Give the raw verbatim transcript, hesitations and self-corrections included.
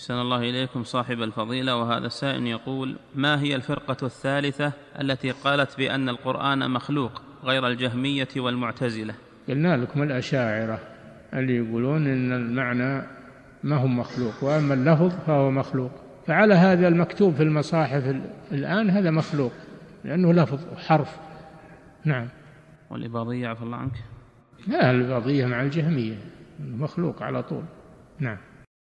أحسن الله إليكم صاحب الفضيلة. وهذا السائل يقول: ما هي الفرقة الثالثة التي قالت بأن القرآن مخلوق غير الجهمية والمعتزلة؟ قلنا لكم الأشاعرة اللي يقولون إن المعنى ما هو مخلوق، وأما اللفظ فهو مخلوق. فعلى هذا المكتوب في المصاحف الآن هذا مخلوق لأنه لفظ وحرف. نعم. والإباضية عفى الله عنك؟ لا، الإباضية مع الجهمية، مخلوق على طول. نعم.